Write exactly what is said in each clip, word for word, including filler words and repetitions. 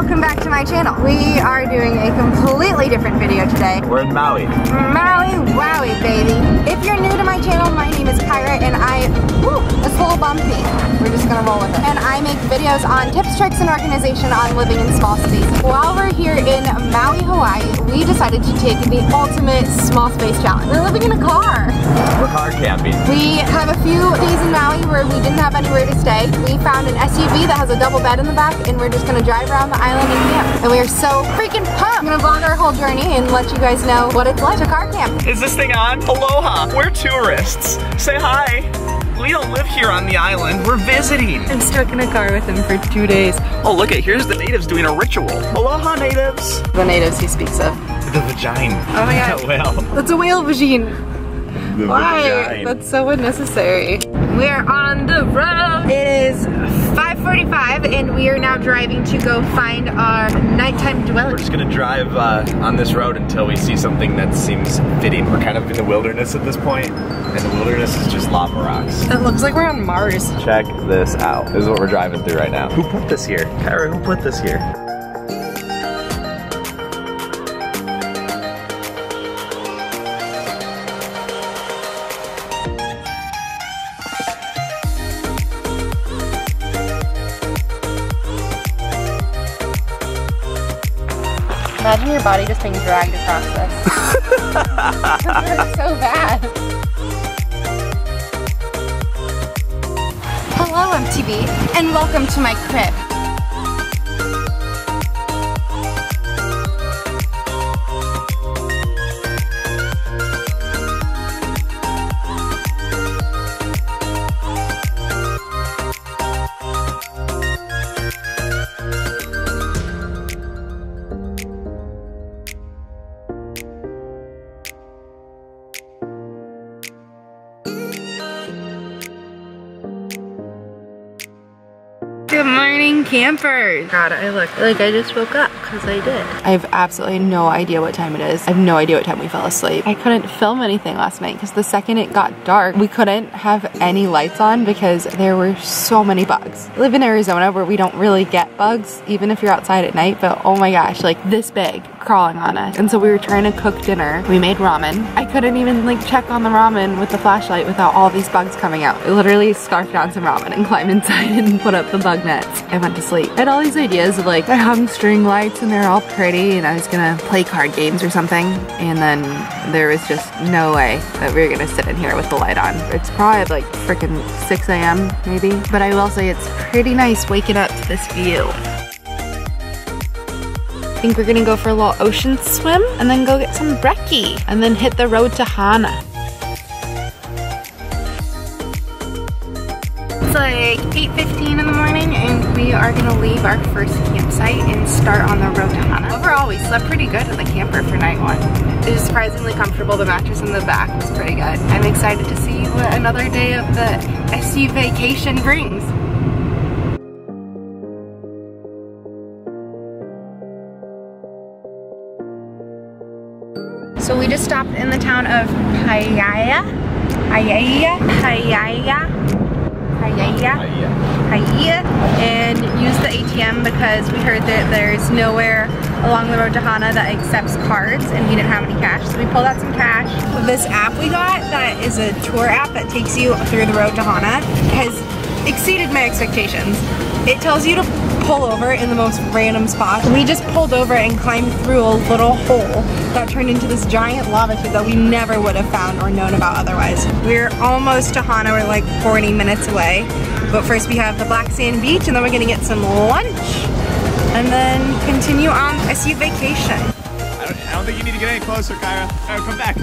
welcome back to my channel. We are doing a completely different video today. We're in Maui. Maui, wowie, baby. If you're new to my channel, my name is Caira and I, woo, it's a little bumpy. We're just gonna roll with it. And I make videos on tips, tricks, and organization on living in small spaces. While we're here in Maui, Hawaii, we decided to take the ultimate small space challenge. We're living in a car. We're car camping. We have a few days in Maui where we didn't have anywhere to stay. We found an S U V that has a double bed in the back and we're just gonna drive around the island and camp. And we are so freaking pumped. I'm gonna vlog our whole journey and let you guys know what it's like to car camp. Is this thing on? Aloha. We're tourists. Say hi. We don't live here on the island. We're visiting. I'm stuck in a car with him for two days. Oh, look at here's the natives doing a ritual. Aloha, natives. The natives he speaks of. The vagina. Oh my god. Whale. That's a whale vagine. The Why? Vagina. That's so unnecessary. We're on the road. It is five forty-five and we are now driving to go find our nighttime dwelling. We're just gonna drive uh, on this road until we see something that seems fitting. We're kind of in the wilderness at this point, and the wilderness is just lava rocks. It looks like we're on Mars. Check this out. This is what we're driving through right now. Who put this here? Caira, who put this here? Imagine your body just being dragged across this. It hurts so bad. Hello, M T V, and welcome to my crib. Good morning, campers. God, I look like I just woke up, because I did. I have absolutely no idea what time it is. I have no idea what time we fell asleep. I couldn't film anything last night because the second it got dark, we couldn't have any lights on because there were so many bugs. I live in Arizona where we don't really get bugs, even if you're outside at night, but oh my gosh, like this big, crawling on us. And so we were trying to cook dinner. We made ramen. I couldn't even like check on the ramen with the flashlight without all these bugs coming out. I literally scarfed down some ramen and climbed inside and put up the bug nets. I went to sleep. I had all these ideas of like, I hung string lights and they're all pretty and I was gonna play card games or something, and then there was just no way that we were gonna sit in here with the light on. It's probably like freaking six A M maybe, but I will say it's pretty nice waking up to this view. I think we're gonna go for a little ocean swim and then go get some brekkie and then hit the road to Hana. It's like eight fifteen in the morning and we are going to leave our first campsite and start on the road to Hana. Overall, we slept pretty good at the camper for night one. It was surprisingly comfortable. The mattress in the back was pretty good. I'm excited to see what another day of the S U vacation brings. So we just stopped in the town of Haiyaa. Haiyaa. Haiyaa. Haiyaa, Haiyaa, and use the A T M because we heard that there's nowhere along the road to Hana that accepts cards and we didn't have any cash, so we pulled out some cash. This app we got that is a tour app that takes you through the road to Hana has exceeded my expectations. It tells you to pull over in the most random spot. We just pulled over and climbed through a little hole that turned into this giant lava tube that we never would have found or known about otherwise. We're almost to Hana, we're like forty minutes away. But first we have the black sand beach and then we're gonna get some lunch and then continue on S U vacation. I don't, I don't think you need to get any closer, Caira. All right, come back,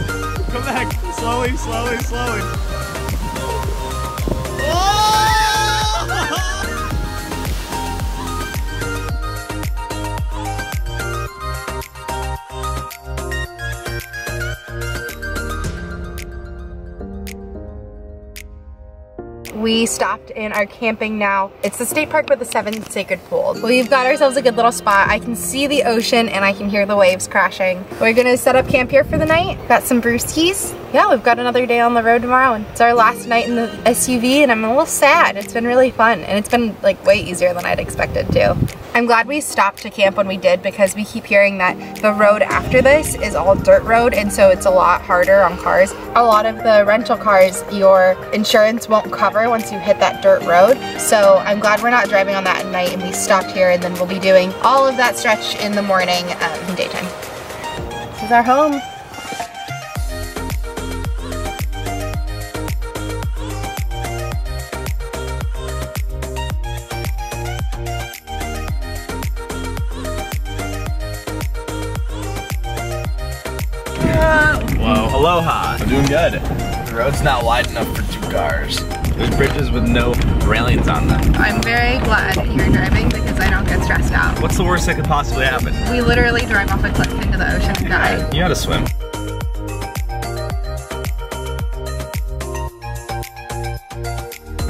come back. Slowly, slowly, slowly. We stopped and are camping now. It's the state park with the seven sacred pools. We've got ourselves a good little spot. I can see the ocean and I can hear the waves crashing. We're gonna set up camp here for the night. Got some brewskis. Yeah, we've got another day on the road tomorrow. And it's our last night in the S U V and I'm a little sad. It's been really fun and it's been like way easier than I'd expected to. I'm glad we stopped to camp when we did, because we keep hearing that the road after this is all dirt road, and so it's a lot harder on cars. A lot of the rental cars, your insurance won't cover once you hit that dirt road. So I'm glad we're not driving on that at night, and we stopped here, and then we'll be doing all of that stretch in the morning um, in daytime. This is our home. Whoa. Aloha. I'm doing good. The road's not wide enough for two cars. There's bridges with no railings on them. I'm very glad that you're driving because I don't get stressed out. What's the worst that could possibly happen? We literally drive off a cliff into the ocean and die. Yeah. You know how to swim.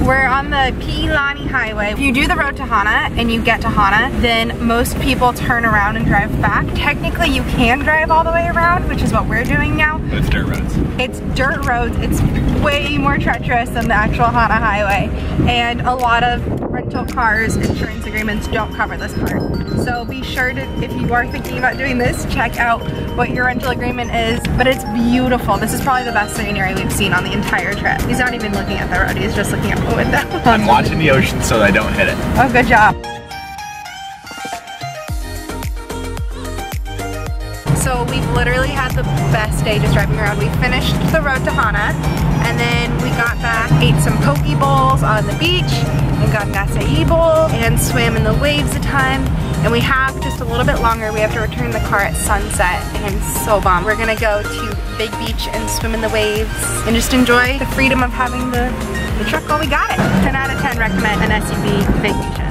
We're on the Pi'ilani Highway. If you do the road to Hana and you get to Hana, then most people turn around and drive back. Technically, you can drive all the way around, which is what we're doing now. But it's dirt roads. It's dirt roads. It's way more treacherous than the actual Hana Highway. And a lot of rental cars, insurance agreements don't cover this part. So be sure to, if you are thinking about doing this, check out what your rental agreement is. But it's beautiful. This is probably the best scenery we've seen on the entire trip. He's not even looking at the road, he's just looking at I'm watching the ocean so I don't hit it. Oh, good job. So we've literally had the best day just driving around. We finished the road to Hana, and then we got back, ate some poke bowls on the beach, and got an acai bowl, and swam in the waves a ton. And we have just a little bit longer. We have to return the car at sunset, and I'm so bummed. We're gonna go to Big Beach and swim in the waves, and just enjoy the freedom of having the The truck, all we got it. ten out of ten recommend an S U V vacation.